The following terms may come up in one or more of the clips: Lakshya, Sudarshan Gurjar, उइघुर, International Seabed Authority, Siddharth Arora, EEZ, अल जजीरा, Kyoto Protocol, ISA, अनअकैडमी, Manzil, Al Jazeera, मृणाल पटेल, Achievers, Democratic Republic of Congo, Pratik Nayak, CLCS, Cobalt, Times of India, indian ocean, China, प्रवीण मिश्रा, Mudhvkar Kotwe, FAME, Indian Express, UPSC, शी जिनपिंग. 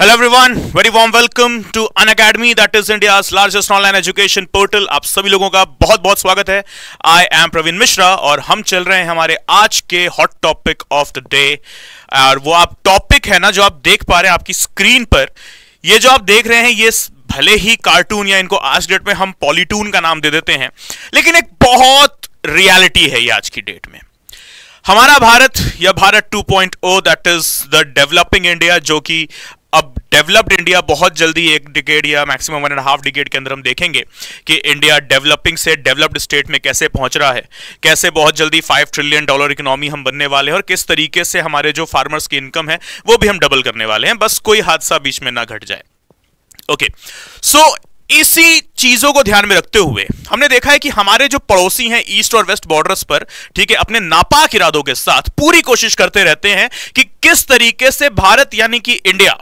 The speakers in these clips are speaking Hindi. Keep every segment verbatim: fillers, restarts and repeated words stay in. Hello everyone, very warm welcome to अनअकैडमी, that is India's largest online education portal. आप सभी लोगों का बहुत बहुत स्वागत है। आई एम प्रवीण मिश्रा और हम चल रहे हैं हमारे आज के hot topic of the day. और वो आप टॉपिक है ना जो आप देख पा रहे हैं आपकी स्क्रीन पर, ये जो आप देख रहे हैं ये भले ही कार्टून या इनको आज डेट में हम पॉलीटून का नाम दे देते हैं, लेकिन एक बहुत रियलिटी है ये आज की डेट में। हमारा भारत या Bharat two point O, that is the developing India, जो कि अब डेवलप्ड इंडिया बहुत जल्दी एक डिकेड या maximum one and half decade के अंदर हम देखेंगे कि इंडिया डेवलपिंग से डेवलप्ड स्टेट में कैसे पहुंच रहा है, कैसे बहुत जल्दी फाइव ट्रिलियन डॉलर इकोनॉमी हम बनने वाले हैं और किस तरीके से हमारे जो फार्मर्स की इनकम है वो भी हम डबल करने वाले हैं, बस कोई हादसा बीच में ना घट जाए। ओके, सो इसी चीजों को ध्यान में रखते हुए हमने देखा है कि हमारे जो पड़ोसी हैं ईस्ट और वेस्ट बॉर्डर्स पर, ठीक है, अपने नापाक इरादों के साथ पूरी कोशिश करते रहते हैं कि किस तरीके से भारत यानी कि इंडिया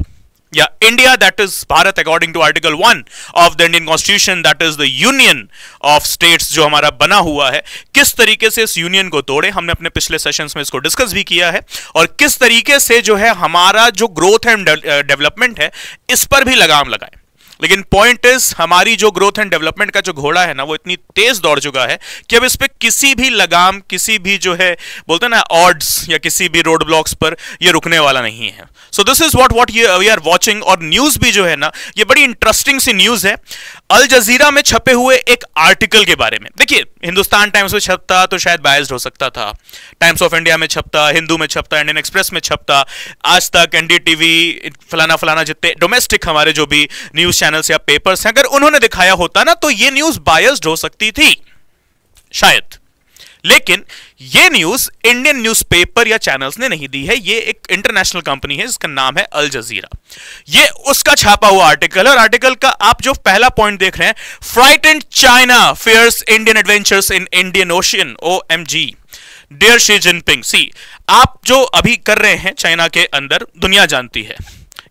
या India that is Bharat according to article one of the Indian constitution, that is the union of states जो हमारा बना हुआ है, किस तरीके से इस यूनियन को तोड़े। हमने अपने पिछले सेशंस में इसको डिस्कस भी किया है और किस तरीके से जो है हमारा जो ग्रोथ एंड डेवलपमेंट है इस पर भी लगाम लगाए। लेकिन पॉइंट इज, हमारी जो ग्रोथ एंड डेवलपमेंट का जो घोड़ा है ना वो इतनी तेज दौड़ चुका है कि अब इस पर किसी भी लगाम, किसी भी जो है बोलते हैं ना ऑड्स या किसी भी रोड ब्लॉक्स पर ये रुकने वाला नहीं है। So this is what what we are watching. और न्यूज भी जो है ना ये बड़ी इंटरेस्टिंग सी न्यूज है, अल जजीरा में छपे हुए एक आर्टिकल के बारे में। देखिए, हिंदुस्तान टाइम्स में छपता तो शायद बायस्ड हो सकता था, टाइम्स ऑफ इंडिया में छपता, हिंदू में छपता, इंडियन एक्सप्रेस में छपता, आज तक, एनडीटीवी, फलाना फलाना, जितने डोमेस्टिक हमारे जो भी न्यूज चैनल्स या पेपर्स हैं, अगर उन्होंने दिखाया होता ना तो ये न्यूज बायस्ड हो सकती थी शायद, लेकिन ये न्यूज इंडियन न्यूज़पेपर या चैनल्स ने नहीं दी है। ये एक इंटरनेशनल कंपनी है जिसका नाम है अल जजीरा, ये उसका छापा हुआ आर्टिकल है। और आर्टिकल का आप जो पहला पॉइंट देख रहे हैं, frightened China fears Indian adventures in Indian Ocean, O M G, dear शी जिनपिंग। सी, आप जो अभी कर रहे हैं चाइना के अंदर, दुनिया जानती है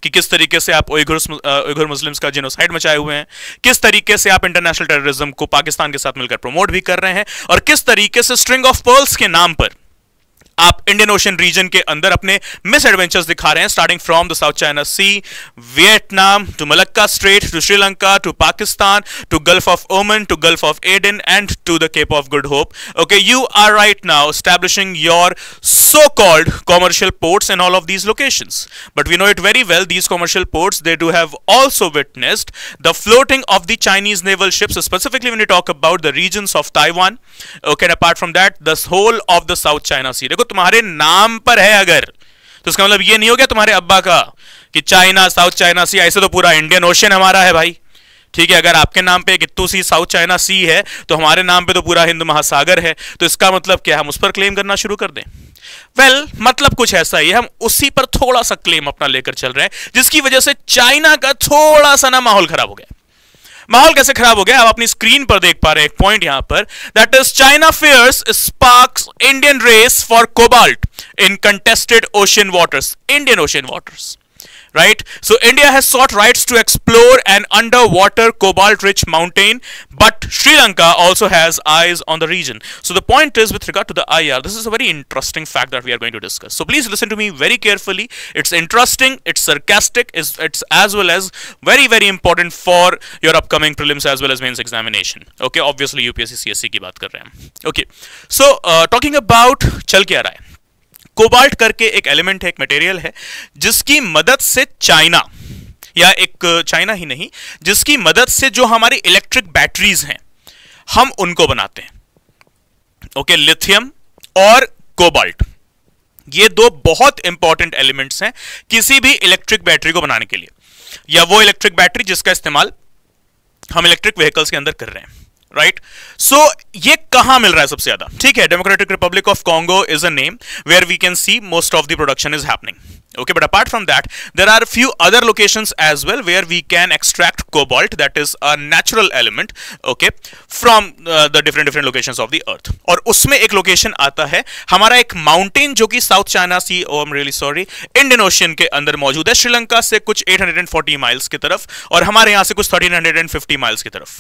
कि किस तरीके से आप उइघुर मुस्लिम्स का जेनोसाइड मचाए हुए हैं, किस तरीके से आप इंटरनेशनल टेररिज्म को पाकिस्तान के साथ मिलकर प्रमोट भी कर रहे हैं, और किस तरीके से स्ट्रिंग ऑफ पर्ल्स के नाम पर आप इंडियन ओशन रीजन के अंदर अपने मिस एडवेंचर्स दिखा रहे हैं, starting from the South China Sea, Vietnam to Malacca Strait to Sri Lanka to Pakistan to Gulf of Oman to Gulf of Aden and to the Cape of Good Hope. Okay, you are right now establishing your so called commercial ports in all of these locations, but we know it very well, these commercial ports they do have also witnessed the floating of the Chinese naval ships, specifically when you talk about the regions of Taiwan. Okay, apart from that the whole of the South China Sea. देखो, तुम्हारे नाम पर है अगर, तो इसका मतलब ये नहीं हो गया तुम्हारे अब्बा का कि चाइना, साउथ चाइना सी, ऐसे तो पूरा इंडियन ओशन हमारा है भाई, ठीक है। अगर आपके नाम पे कित्तू सी, साउथ चाइना सी है, तो हमारे नाम पे तो पूरा हिंद महासागर है, तो इसका मतलब क्या, हम उस पर क्लेम करना शुरू कर दें? वेल well, मतलब कुछ ऐसा ही है, हम उसी पर थोड़ा सा क्लेम अपना लेकर चल रहे हैं, जिसकी वजह से चाइना का थोड़ा सा ना माहौल खराब हो गया। माहौल कैसे खराब हो गया, आप अपनी स्क्रीन पर देख पा रहे हैं एक पॉइंट यहां पर, that is China fears sparks Indian race for cobalt in contested ocean waters, Indian Ocean waters, right. So India has sought rights to explore an under water cobalt rich mountain, but Sri Lanka also has eyes on the region. So the point is with regard to the I R, this is a very interesting fact that we are going to discuss. So please listen to me very carefully, it's interesting, it's sarcastic, it's as well as very very important for your upcoming prelims as well as mains examination. Okay, obviously UPSC CSE की बात कर रहे हैं। ओके, सो टॉकिंग अबाउट चल क्या रहा है, कोबाल्ट करके एक एलिमेंट है, एक मटेरियल है, जिसकी मदद से चाइना या एक चाइना ही नहीं, जिसकी मदद से जो हमारी इलेक्ट्रिक बैटरीज हैं हम उनको बनाते हैं। ओके, लिथियम और कोबाल्ट, ये दो बहुत इंपॉर्टेंट एलिमेंट्स हैं किसी भी इलेक्ट्रिक बैटरी को बनाने के लिए, या वो इलेक्ट्रिक बैटरी जिसका इस्तेमाल हम इलेक्ट्रिक व्हीकल्स के अंदर कर रहे हैं, राइट। सो ये कहां मिल रहा है सबसे ज्यादा, ठीक है, Democratic Republic of Congo is a name where we can see most of the production is happening. Okay, but apart from that there are few other locations as well where we can extract cobalt, that is a natural element, okay, from the different different locations of the earth. और उसमें एक लोकेशन आता है हमारा, एक माउंटेन जो कि South China Sea, oh I am really sorry, Indian Ocean के अंदर मौजूद है, श्रीलंका से कुछ eight hundred and forty miles की तरफ और हमारे यहां से कुछ thirteen hundred and fifty miles की तरफ।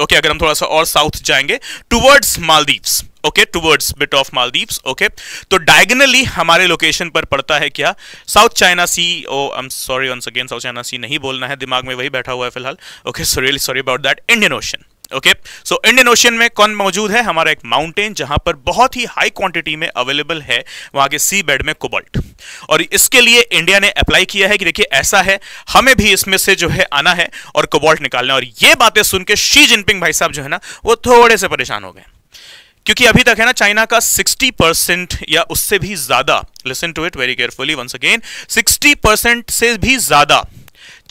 ओके, अगर हम थोड़ा सा और साउथ जाएंगे towards Maldives, okay, towards bit of Maldives, okay, तो डायगनली हमारे लोकेशन पर पड़ता है क्या, South China Sea. Oh I am sorry once again, South China Sea नहीं बोलना है, दिमाग में वही बैठा हुआ है फिलहाल। Okay, so really sorry about that. Indian Ocean, okay, so Indian Ocean में कौन मौजूद है, हमारा एक माउंटेन जहां पर बहुत ही हाई क्वांटिटी में अवेलेबल है वहां के सी बेड में कोबाल्ट, और इसके लिए इंडिया ने अप्लाई किया है कि देखिए ऐसा है, हमें भी इसमें से जो है आना है और कोबाल्ट निकालना है। और ये बातें सुन के शी जिनपिंग भाई साहब जो है ना वो थोड़े से परेशान हो गए, क्योंकि अभी तक है ना चाइना का साठ परसेंट या उससे भी ज्यादा, listen to it very carefully once again, साठ परसेंट से भी ज्यादा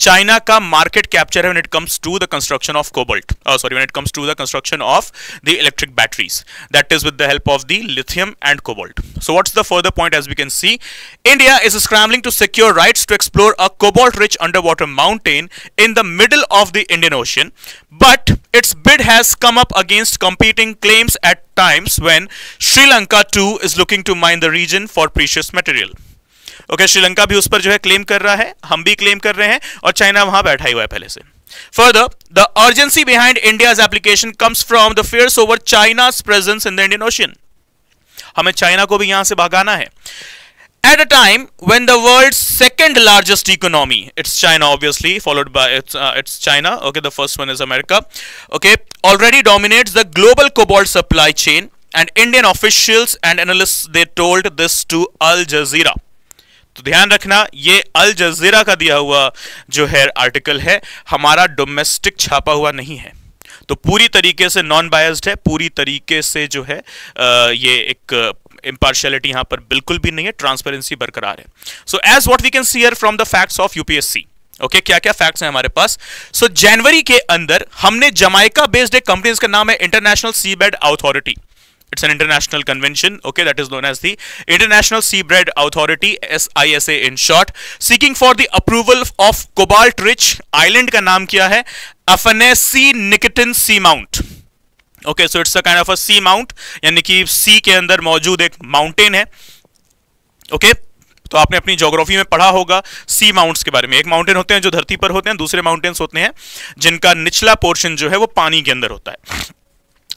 चाइना का मार्केट कैप्चर है when it comes to the construction of cobalt, sorry when it comes to the construction of the electric batteries, that is with the help of the lithium and cobalt. So what's the further point, as we can see India is scrambling to secure rights to explore a cobalt rich under water mountain in the middle of the Indian ocean, but it's bid has come up against competing claims at times when Sri Lanka too is looking to mine the region for precious material. Okay okay, Sri Lanka भी उस पर जो है क्लेम कर रहा है, हम भी क्लेम कर रहे हैं, और चाइना वहां बैठा ही हुआ है पहले से। Further the urgency behind India's application comes from the fears over China's presence in the Indian ocean, हमें चाइना को भी यहां से भगाना है। At a time when the world's second largest economy, it's China obviously, followed by it's uh, it's China. Okay, the first one is America. Okay, already dominates the global cobalt supply chain, and Indian officials and analysts they told this to Al Jazeera. तो ध्यान रखना, ये अल जज़ीरा का दिया हुआ जो है आर्टिकल है, हमारा डोमेस्टिक छापा हुआ नहीं है, तो पूरी तरीके से नॉन बायस्ड है, पूरी तरीके से जो है ये एक इम्पार्शियलिटी यहाँ पर बिल्कुल भी नहीं है, ट्रांसपेरेंसी बरकरार है। So as what we can see here from the facts of UPSC, okay, क्या क्या फैक्ट्स हैं हमारे पास। सो so, जनवरी के अंदर हमने जमाइका बेस्ड एक कंपनी, इसका नाम है international seabed authority, it's an international convention, okay, that is known as the International Seabed Authority, S I S A in short, seeking for the approval of cobalt rich island का नाम क्या है, Afanasy Nikitin Seamount, okay, so it's a kind of a sea mount, यानी कि sea के अंदर मौजूद एक mountain है, okay, तो आपने अपनी ज्योग्राफी में पढ़ा होगा सी माउंट्स के बारे में, एक माउंटेन होते हैं जो धरती पर होते हैं, दूसरे माउंटेन्स होते हैं जिनका निचला पोर्शन जो है वो पानी के अंदर होता है,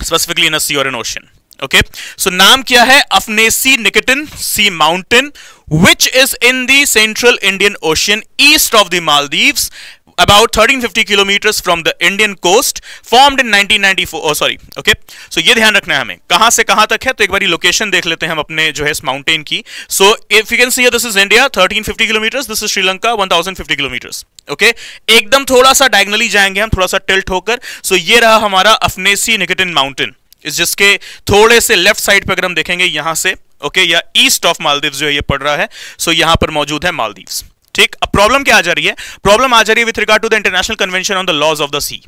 स्पेसिफिकली इन अ सी और एन ओशन। ओके, सो नाम क्या है, Afanasy Nikitin sea mountain, which is in the central Indian ocean east of the Maldives, about thirteen fifty kilometres from the Indian coast, formed in nineteen ninety four, sorry, okay, so ये ध्यान रखना है हमें कहां से कहां तक है। तो एक बार लोकेशन देख लेते हैं हम अपने जो है इस माउंटेन की। So if you can see this is India thirteen fifty kilometres, this is Sri Lanka one thousand fifty kilometres, okay, एकदम थोड़ा सा डायगनली जाएंगे हम, थोड़ा सा टिल्ट होकर। सो so, ये रहा हमारा अफनेसी निकिटिन माउंटेन, जिसके थोड़े से लेफ्ट साइड पर अगर हम देखेंगे यहां से, ओके, या ईस्ट ऑफ मालदीव्स जो है ये पड़ रहा है। सो यहां पर मौजूद है मालदीव्स, ठीक। अब प्रॉब्लम क्या आ जा रही है, प्रॉब्लम आ जा रही है with regard to the international convention on the laws of the sea.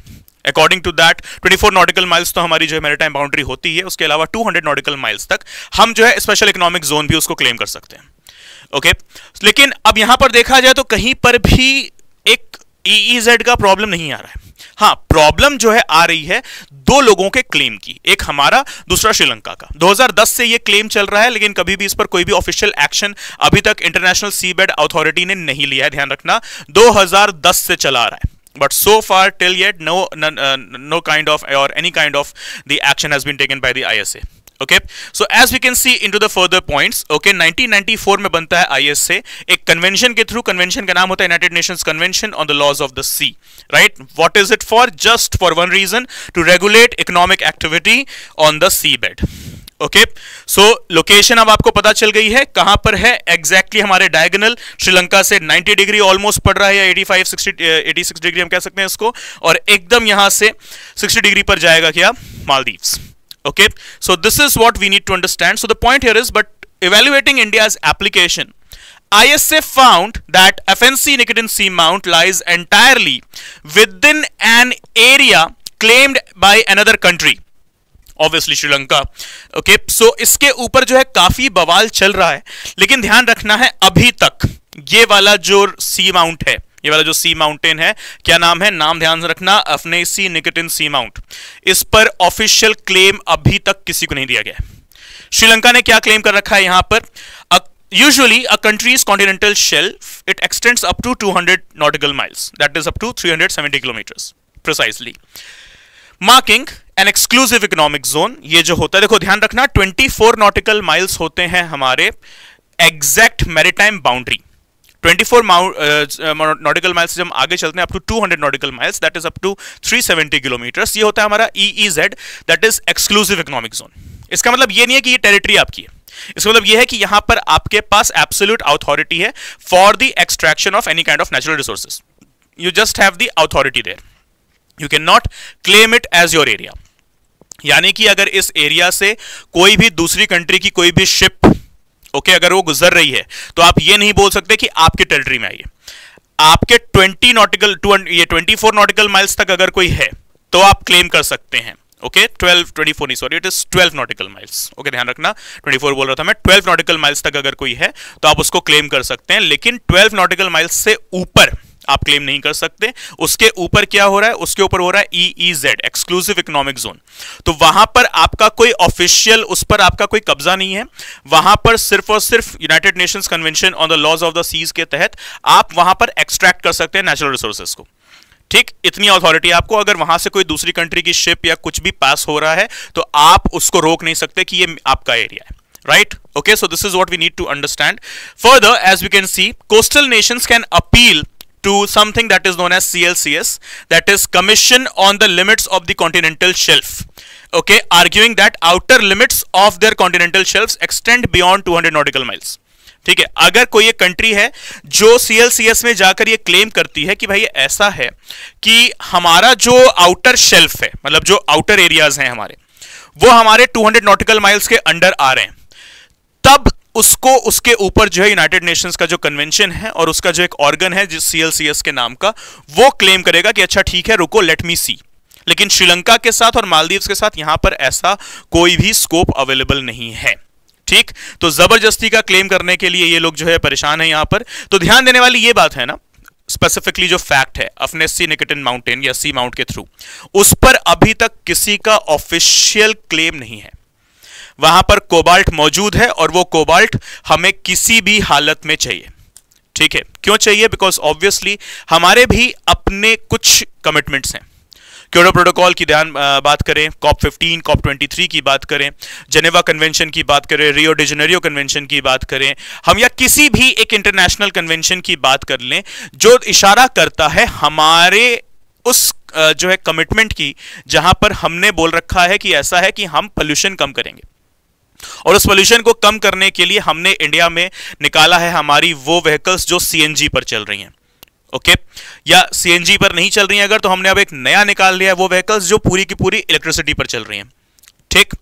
According to that twenty four nautical miles तो हमारी जो है मैरीटाइम बाउंड्री होती है, उसके अलावा टू हंड्रेड नॉटिकल माइल्स तक हम जो है स्पेशल इकोनॉमिक जोन भी उसको क्लेम कर सकते हैं, ओके। लेकिन अब यहां पर देखा जाए तो कहीं पर भी एक ईईजेड का प्रॉब्लम नहीं आ रहा है। हाँ, प्रॉब्लम जो है आ रही है दो लोगों के क्लेम की, एक हमारा, दूसरा श्रीलंका का। दो हज़ार दस से ये क्लेम चल रहा है, लेकिन कभी भी इस पर कोई भी ऑफिशियल एक्शन अभी तक इंटरनेशनल सीबेड अथॉरिटी ने नहीं लिया है। ध्यान रखना, दो हज़ार दस से चला आ रहा है, but so far till yet no no kind of और any kind of the action has been taken by the ISA. Okay, so as we can see into the further points. Okay, nineteen ninety four में बनता है आईएसए, एक कन्वेंशन के थ्रू। कन्वेंशन का नाम होता है United Nations convention on the laws of the sea, right. What is it for, just for one reason, to regulate economic activity on the sea bed. Okay, so location अब आपको पता चल गई है कहां पर है एग्जैक्टली exactly हमारे डायगोनल। श्रीलंका से नब्बे डिग्री ऑलमोस्ट पड़ रहा है, या eighty five sixty eighty six degree हम कह सकते हैं इसको, और एकदम यहां से सिक्सटी डिग्री पर जाएगा क्या, Maldives. Okay, so this is what we need to understand. So the point here is, but evaluating India's application, I S A found that Afanasy Nikitin Seamount lies entirely within an area claimed by another country, obviously Sri Lanka. Okay, so इसके ऊपर जो है काफी बवाल चल रहा है, लेकिन ध्यान रखना है अभी तक ये वाला जो सी माउंट है, ये वाला जो सी माउंटेन है, क्या नाम है, नाम ध्यान से रखना, अफनेसी निकिटिन सी माउंट, इस पर ऑफिशियल क्लेम अभी तक किसी को नहीं दिया गया है। श्रीलंका ने क्या क्लेम कर रखा है यहां पर, usually a country's continental shelf it extends up to two hundred nautical miles, that is up to three hundred seventy kilometres precisely. Marking an exclusive economic zone, ये जो होता है, देखो ध्यान रखना चौबीस नॉटिकल माइल्स होते हैं हमारे एग्जैक्ट मैरीटाइम बाउंड्री, चौबीस नॉटिकल माइल्स से हम आगे चलते हैं अप टू दो सौ nautical miles, that is up to तीन सौ सत्तर किलोमीटर्स, ये होता है हमारा E E Z, that is exclusive economic zone. इसका मतलब ये नहीं है कि ये टेरिटरी आपकी है, इसका मतलब ये है कि यहां पर आपके पास एब्सोल्यूट अथॉरिटी है for the extraction of any kind of natural resources, you just have the authority there, you can not claim it as your area. यानी कि अगर इस एरिया से कोई भी दूसरी कंट्री की कोई भी शिप ओके okay, अगर वो गुजर रही है तो आप ये नहीं बोल सकते कि आपके टेरिटरी में आइए। आपके बीस नॉटिकल ये चौबीस नॉटिकल माइल्स तक अगर कोई है तो आप क्लेम कर सकते हैं ओके okay? बारह चौबीस नहीं सॉरी इट इज बारह नॉटिकल माइल्स ओके, ध्यान रखना चौबीस बोल रहा था मैं, बारह नॉटिकल माइल्स तक अगर कोई है तो आप उसको क्लेम कर सकते हैं, लेकिन बारह नॉटिकल माइल्स से ऊपर आप क्लेम नहीं कर सकते। उसके ऊपर क्या हो रहा है, उसके ऊपर हो रहा है E E Z exclusive economic zone, तो वहां पर आपका कोई ऑफिशियल उस पर आपका कोई कब्जा नहीं है, वहां पर सिर्फ और सिर्फ United Nations convention on the laws of the seas के तहत आप वहां पर एक्सट्रैक्ट कर सकते हैं नेचुरल रिसोर्सेज को, ठीक, इतनी अथॉरिटी आपको। अगर वहां से कोई दूसरी कंट्री की शिप या कुछ भी पास हो रहा है तो आप उसको रोक नहीं सकते कि ये आपका एरिया है, right? Okay, so this is what we need to understand. Further, as we can see, coastal nations can appeal to something that is known as C L C S, that is Commission on the Limits of the Continental Shelf, okay, arguing that outer limits of their continental shelves extend beyond two hundred nautical miles. ठीक है, अगर कोई एक कंट्री है जो C L C S में जाकर ये क्लेम करती है कि भाई ऐसा है कि हमारा जो आउटर शेल्फ है, मतलब जो आउटर एरियाज हैं हमारे, वो हमारे दो सौ नॉटिकल माइल्स के अंडर आ रहे हैं, तब उसको उसके ऊपर जो है यूनाइटेड नेशंस का जो कन्वेंशन है और उसका जो एक ऑर्गन है जिस C L C S के नाम का, वो क्लेम करेगा कि अच्छा ठीक है रुको लेट मी सी। लेकिन श्रीलंका के साथ और मालदीव्स के साथ यहां पर ऐसा कोई भी स्कोप अवेलेबल नहीं है, ठीक। तो जबरदस्ती का क्लेम करने के लिए ये लोग जो है परेशान है यहां पर। तो ध्यान देने वाली ये बात है ना, स्पेसिफिकली जो फैक्ट है अफनेसी निकिटिन माउंटेन या सी माउंट के थ्रू, उस पर अभी तक किसी का ऑफिशियल क्लेम नहीं है। वहां पर कोबाल्ट मौजूद है और वो कोबाल्ट हमें किसी भी हालत में चाहिए, ठीक है। क्यों चाहिए? बिकॉज ऑब्वियसली हमारे भी अपने कुछ कमिटमेंट्स हैं। क्योटो प्रोटोकॉल की ध्यान बात करें, कॉप पंद्रह, कॉप तेईस की बात करें, जेनेवा कन्वेंशन की बात करें, रियो डे जनेरियो कन्वेंशन की बात करें हम, या किसी भी एक इंटरनेशनल कन्वेंशन की बात कर लें जो इशारा करता है हमारे उस जो है कमिटमेंट की जहां पर हमने बोल रखा है कि ऐसा है कि हम पोल्यूशन कम करेंगे। और उस पोल्यूशन को कम करने के लिए हमने इंडिया में निकाला है हमारी वो व्हीकल्स जो सीएनजी पर चल रही हैं, ओके okay? या सीएनजी पर नहीं चल रही हैं अगर, तो हमने अब एक नया निकाल लिया है वो व्हीकल्स जो पूरी की पूरी इलेक्ट्रिसिटी पर चल रही हैं, ठीक।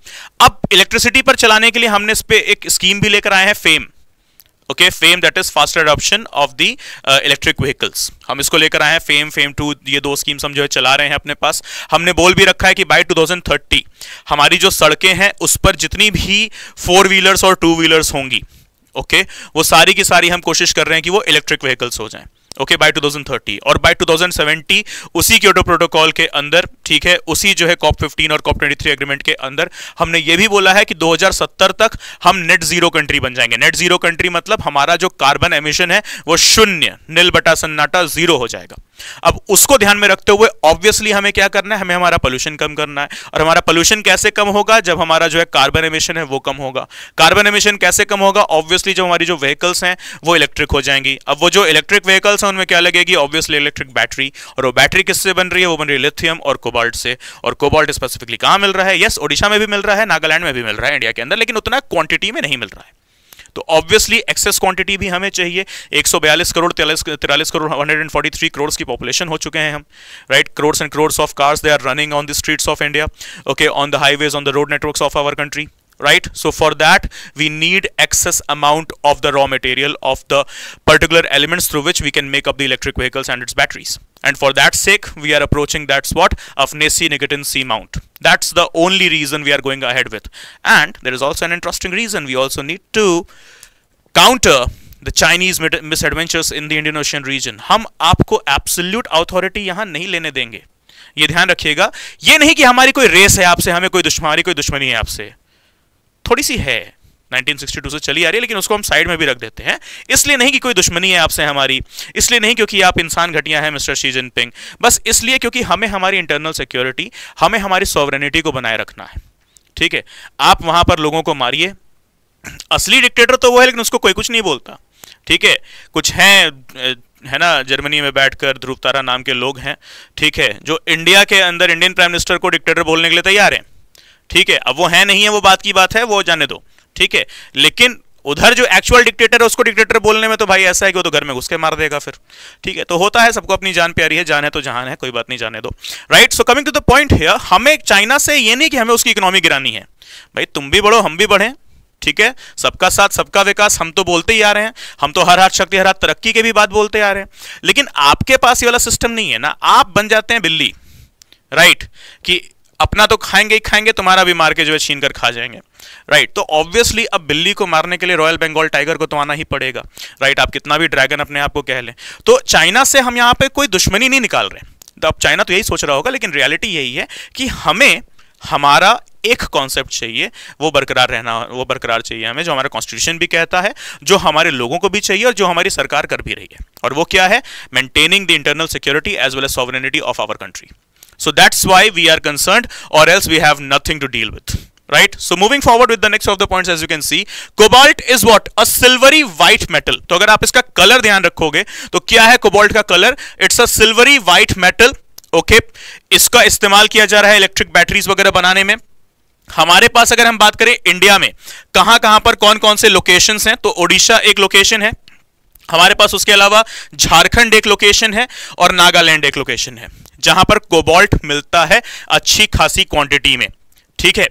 अब इलेक्ट्रिसिटी पर चलाने के लिए हमने इस पे एक स्कीम भी लेकर आए हैं, FAME okay, FAME that is faster adoption of the electric vehicles, हम इसको लेकर आए हैं। फेम फेम टू ये दो स्कीम्स हम जो है चला रहे हैं अपने पास। हमने बोल भी रखा है कि बाय दो हज़ार तीस हमारी जो सड़कें हैं उस पर जितनी भी फोर व्हीलर्स और टू व्हीलर्स होंगी ओके okay, वो सारी की सारी हम कोशिश कर रहे हैं कि वो इलेक्ट्रिक व्हीकल्स हो जाएं ओके बाय दो हज़ार तीस। और बाय दो हज़ार सत्तर उसी क्योटो प्रोटोकॉल के अंदर, ठीक है, उसी जो है कॉप पंद्रह और कॉप तेईस एग्रीमेंट के अंदर हमने ये भी बोला है कि दो हज़ार सत्तर तक हम नेट जीरो कंट्री बन जाएंगे। नेट जीरो कंट्री मतलब हमारा जो कार्बन एमिशन है वो शून्य, नील बटा सन्नाटा जीरो हो जाएगा। अब उसको ध्यान में रखते हुए ऑब्वियसली हमें क्या करना है, हमें हमारा पोल्यूशन कम करना है। और हमारा पोल्यूशन कैसे कम होगा? जब हमारा जो है कार्बन एमिशन है वो कम होगा। कार्बन एमिशन कैसे कम होगा? ऑब्वियसली जो हमारी जो व्हीकल्स हैं वो इलेक्ट्रिक हो जाएंगी। अब वो जो इलेक्ट्रिक व्हीकल्स हैं उनमें क्या लगेगी? Obviously electric battery. और वो बैटरी किससे बन रही है? वो बन रही है लिथियम और कोबाल्ट से। और कोबाल्ट स्पेसिफिकली कहाँ मिल रहा है? यस, ओडिशा में भी मिल रहा है, नागालैंड में भी मिल रहा है इंडिया के अंदर, लेकिन उतना क्वांटिटी में नहीं मिल रहा है। तो ऑब्वियसली एक्सेस क्वांटिटी भी हमें चाहिए। एक सौ बयालीस करोड़, तैंतालीस करोड़, एक सौ तैंतालीस करोड़ की पॉपुलेशन हो चुके हैं हम, right. Crores and crores of cars they are running on the streets of India okay, on the highways, on the road networks of our country, right. So for that we need excess amount of the raw material of the particular elements through which we can make up the electric vehicles and its batteries, and for that sake we are approaching, that's what, Afanasy Nikitin Seamount. That's the only reason we are going ahead with, and there is also an interesting reason. We also need to counter the Chinese misadventures in the Indian Ocean region. हम आपको absolute authority यहाँ नहीं लेने देंगे, ये ध्यान रखिएगा। ये नहीं कि हमारी कोई रेस है आपसे, हमें कोई दुश्मनी, कोई दुश्मनी है आपसे, थोड़ी सी है नाइनटीन सिक्सटी टू से चली आ रही है, लेकिन उसको हम साइड में भी रख देते हैं। इसलिए नहीं कि कोई दुश्मनी है आपसे हमारी, इसलिए नहीं क्योंकि आप इंसान घटिया हैं मिस्टर शी जिनपिंग, बस इसलिए क्योंकि हमें हमारी इंटरनल सिक्योरिटी, हमें हमारी सॉवरेनिटी को बनाए रखना है। ठीक है, आप वहां पर लोगों को मारिए, असली डिक्टेटर तो वो है लेकिन उसको कोई कुछ नहीं बोलता। ठीक है, कुछ हैं है ना जर्मनी में बैठकर ध्रुव तारा नाम के लोग हैं, ठीक है, जो इंडिया के अंदर इंडियन प्राइम मिनिस्टर को डिक्टेटर बोलने के लिए तैयार हैं। ठीक है, अब वो है नहीं है वो बात की बात है, वो जाने दो। ठीक है, लेकिन उधर जो एक्चुअल डिक्टेटर है उसको डिक्टेटर बोलने में तो भाई ऐसा है कि वो तो घर में घुस के मार देगा फिर। ठीक है, तो होता है, सबको अपनी जान प्यारी है, जान है तो जहान है, कोई बात नहीं, जाने दो। Right, so coming to the point here, हमें चाइना से ये नहीं कि हमें उसकी इकोनॉमी गिरानी है, भाई तुम भी बढ़ो हम भी बढ़ें। ठीक है, सबका साथ सबका विकास हम तो बोलते ही आ रहे हैं, हम तो हर हाथ शक्ति हर हाथ तरक्की के भी बात बोलते आ रहे हैं, लेकिन आपके पास ये वाला सिस्टम नहीं है ना, आप बन जाते हैं बिल्ली। राइट, कि अपना तो खाएंगे ही खाएंगे, तुम्हारा भी मार के जो है छीन कर खा जाएंगे। राइट, तो ऑब्वियसली अब बिल्ली को मारने के लिए रॉयल बंगाल टाइगर को तो आना ही पड़ेगा। राइट, आप कितना भी ड्रैगन अपने आप को कह लें। तो चाइना से हम यहाँ पे कोई दुश्मनी नहीं निकाल रहे, तो अब चाइना तो यही सोच रहा होगा, लेकिन रियलिटी यही है कि हमें हमारा एक कॉन्सेप्ट चाहिए, वो बरकरार रहना, वो बरकरार चाहिए हमें, जो हमारा कॉन्स्टिट्यूशन भी कहता है, जो हमारे लोगों को भी चाहिए और जो हमारी सरकार कर भी रही है, और वो क्या है, maintaining the internal security as well as sovereignty of our country. So that's why we are concerned, or else we have nothing to deal with, right? So moving forward with the next of the points, as you can see, cobalt is what? A silvery white metal. तो अगर आप इसका color ध्यान रखोगे, तो क्या है cobalt का color? It's a silvery white metal, okay? इसका इस्तेमाल किया जा रहा है electric batteries वगैरह बनाने में। हमारे पास अगर हम बात करें इंडिया में, कहाँ कहाँ पर कौन कौन से locations हैं? तो ओडिशा एक location है। हमारे पास उसके अलावा झारखंड एक लोकेशन है और नागालैंड एक लोकेशन है जहां पर कोबाल्ट मिलता है अच्छी खासी क्वांटिटी में। ठीक है,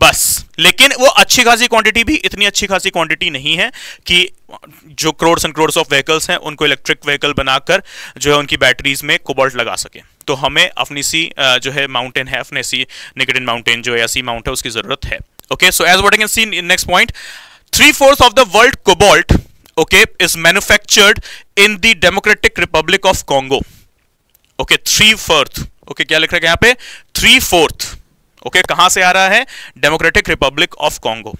बस, लेकिन वो अच्छी खासी क्वांटिटी भी इतनी अच्छी खासी क्वांटिटी नहीं है कि जो crore and crore of vehicles हैं उनको इलेक्ट्रिक व्हीकल बनाकर जो है उनकी बैटरीज में कोबाल्ट लगा सके। तो हमें अफनेसी जो है माउंटेन है, अफनेसी निकिटिन माउंटेन जो है, सी माउंट है, उसकी जरूरत है। Okay, so as what I can see in next point, three fourth of the world cobalt okay is manufactured in the Democratic Republic of Congo. okay, three fourth, okay, क्या लिख रखा है यहाँ पे, three fourth, okay, कहाँ से आ रहा है, Democratic Republic of Congo.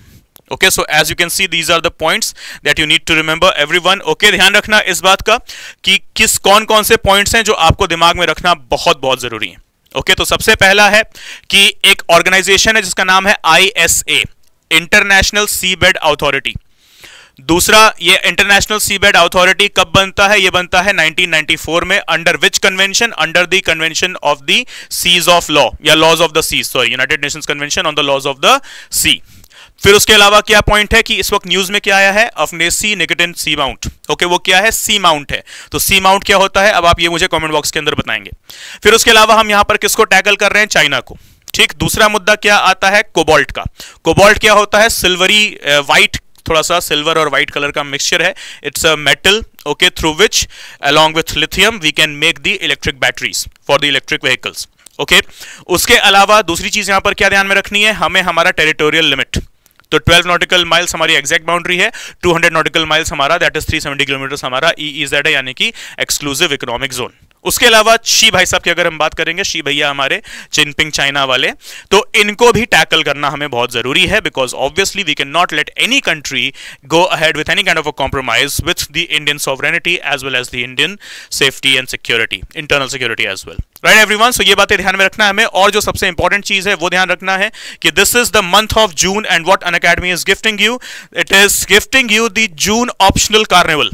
okay, so as you can see these are the points that you need to remember everyone. okay, ध्यान रखना इस बात का कि किस कौन कौन से पॉइंट्स हैं जो आपको दिमाग में रखना बहुत बहुत जरूरी है। ओके okay, तो सबसे पहला है कि एक ऑर्गेनाइजेशन है जिसका नाम है I S A, international seabed authority. दूसरा, ये इंटरनेशनल सीबेड अथॉरिटी कब बनता है, ये बनता है नाइनटीन नाइंटी फोर में, under which convention, under the convention of the seas of law या laws of the sea, sorry, United Nations convention on the laws of the sea. फिर उसके अलावा क्या पॉइंट है कि इस वक्त न्यूज में क्या आया है, अफनेसी निकिटिन सीमाउंट। ओके, वो क्या है, सी माउंट है, तो सी माउंट क्या होता है अब आप ये मुझे कॉमेंट बॉक्स के अंदर बताएंगे। फिर उसके अलावा हम यहां पर किसको टैकल कर रहे हैं, चाइना को। ठीक, दूसरा मुद्दा क्या आता है, कोबाल्ट का। कोबाल्ट क्या होता है, सिल्वरी व्हाइट, थोड़ा सा सिल्वर और व्हाइट कलर का मिक्सचर है, it's a metal, okay, through which along with lithium we can make the electric batteries for the electric vehicles. Okay, उसके अलावा दूसरी चीज यहां पर क्या ध्यान में रखनी है हमें, हमारा टेरिटोरियल लिमिट, तो ट्वेल्व नॉटिकल माइल्स हमारी एग्जैक्ट बाउंड्री है, टू हंड्रेड नॉटिकल माइल्स हमारा, that is three hundred seventy kilometre हमारा ई ई ज़ेड है, यानी कि एक्सक्लूसिव इकोनॉमिक जोन। उसके अलावा शी भाई साहब की अगर हम बात करेंगे, शी भैया हमारे जिनपिंग चाइना वाले, तो इनको भी टैकल करना हमें बहुत जरूरी है, because obviously we can not let any country go ahead with any kind of a compromise with the Indian sovereignty as well as the Indian safety and security, internal security as well. Right everyone, so ये बातें ध्यान में रखना है हमें। और जो सबसे इंपॉर्टेंट चीज है वो ध्यान रखना है कि this is the month of June and what अनअकैडमी is gifting you, it is gifting you the June optional carnival.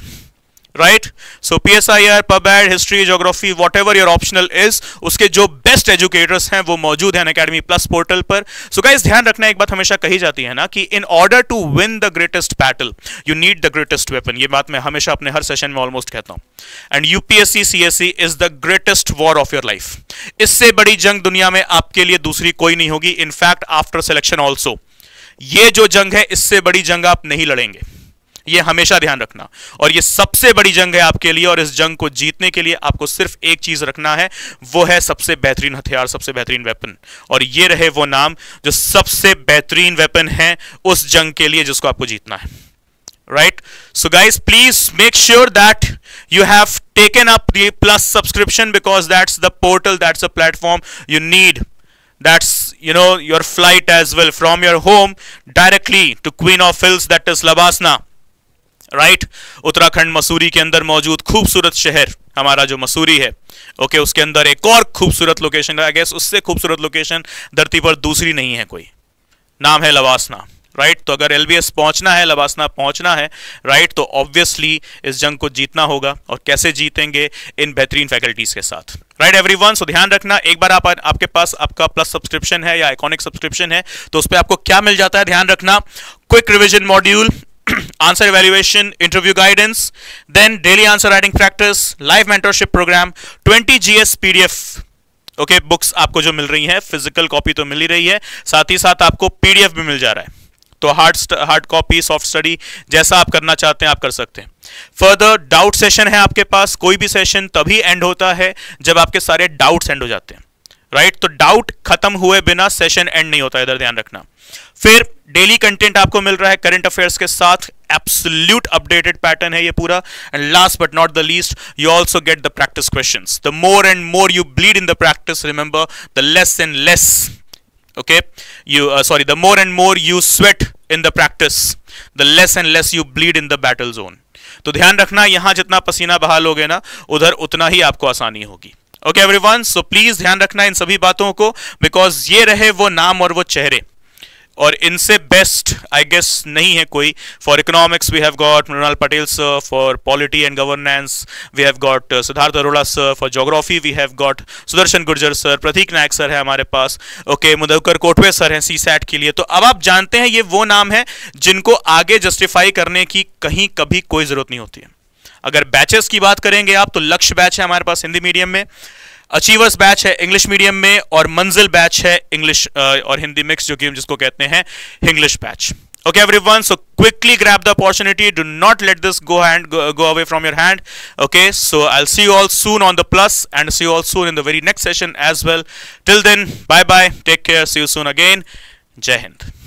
Right, so P S I R, PubAd, history, geography, whatever your optional is, उसके जो बेस्ट एजुकेटर्स हैं वो मौजूद हैं अनअकैडमी प्लस पोर्टल पर। सो गाइस, ध्यान रखना एक बात हमेशा कही जाती है ना कि in order to win the greatest battle you need the greatest weapon, ये बात मैं हमेशा अपने हर सेशन में ऑलमोस्ट कहता हूँ। And UPSC CSE is the greatest war of your life, इससे बड़ी जंग दुनिया में आपके लिए दूसरी कोई नहीं होगी, इनफैक्ट आफ्टर सिलेक्शन ऑल्सो ये जो जंग है इससे बड़ी जंग आप नहीं लड़ेंगे, ये हमेशा ध्यान रखना, और ये सबसे बड़ी जंग है आपके लिए, और इस जंग को जीतने के लिए आपको सिर्फ एक चीज रखना है, वो है सबसे बेहतरीन हथियार, सबसे बेहतरीन वेपन, और ये रहे वो नाम जो सबसे बेहतरीन वेपन है उस जंग के लिए जिसको आपको जीतना है। Right, so guys please make sure that you have taken up the plus subscription, because that's the portal, that's the platform you need, that's you know, your flight as well from your home directly to Queen of Hills, that is Labasna, right? Uttarakhand Mussoorie के अंदर मौजूद खूबसूरत शहर हमारा जो मसूरी है, ओके okay, उसके अंदर एक और खूबसूरत लोकेशन है, आई गेस उससे खूबसूरत लोकेशन धरती पर दूसरी नहीं है कोई, नाम है लवासना, राइट right? तो अगर एलबीएस पहुंचना है, लवासना पहुंचना है, राइट right? तो ऑब्वियसली इस जंग को जीतना होगा, और कैसे जीतेंगे, इन बेहतरीन फैकल्टीज के साथ, राइट एवरीवन। सो ध्यान रखना, एक बार आप, आपके पास आपका प्लस सब्सक्रिप्शन है या आइकॉनिक सब्सक्रिप्शन है तो उस पर आपको क्या मिल जाता है ध्यान रखना, quick revision module, answer evaluation, interview guidance, then daily answer writing practice, live mentorship program, twenty G S P D F, okay, books आपको जो मिल रही है, physical copy तो मिल ही रही है, साथ ही साथ आपको P D F भी मिल जा रहा है, तो hard hard copy, soft study जैसा आप करना चाहते हैं आप कर सकते हैं। फर्दर डाउट सेशन है आपके पास, कोई भी सेशन तभी एंड होता है जब आपके सारे डाउट्स एंड हो जाते हैं, राइट right? तो डाउट खत्म हुए बिना सेशन एंड नहीं होता, इधर ध्यान रखना। फिर डेली कंटेंट आपको मिल रहा है करंट अफेयर्स के साथ, एब्सोल्यूट अपडेटेड पैटर्न है ये पूरा। And last but not the least, you also get the practice questions. The more and more you bleed in the practice, remember, the less and less, okay, you sorry the more and more you sweat in the practice, the less and less you bleed in the battle zone. तो ध्यान रखना, यहां जितना पसीना बहा लोगे ना, उधर उतना ही आपको आसानी होगी। ओके एवरीवन, सो प्लीज ध्यान रखना इन सभी बातों को, बिकॉज ये रहे वो नाम और वो चेहरे, और इनसे बेस्ट आई गेस नहीं है कोई। For economics we have got मृणाल पटेल sir, for polity and governance we have got Siddharth Arora sir, for geography we have got Sudarshan Gurjar sir, Prateek Nayak sir है हमारे पास, okay okay, Madhukar Kotawe sir हैं सी सैट के लिए। तो अब आप जानते हैं ये वो नाम है जिनको आगे जस्टिफाई करने की कहीं कभी कोई ज़रूरत नहीं होती है। अगर बैचेस की बात करेंगे आप, तो लक्ष्य बैच है हमारे पास हिंदी मीडियम में, अचीवर्स बैच है इंग्लिश मीडियम में, और मंजिल बैच है इंग्लिश और हिंदी मिक्स, जो कि जिसको कहते हैं English batch. Okay everyone, so quickly grab the opportunity, do not let this go hand go away from your hand. Okay, so I will see you all soon on the plus and see you all soon in the very next session as well. Till then, bye bye, take care, see you soon again, जय हिंद।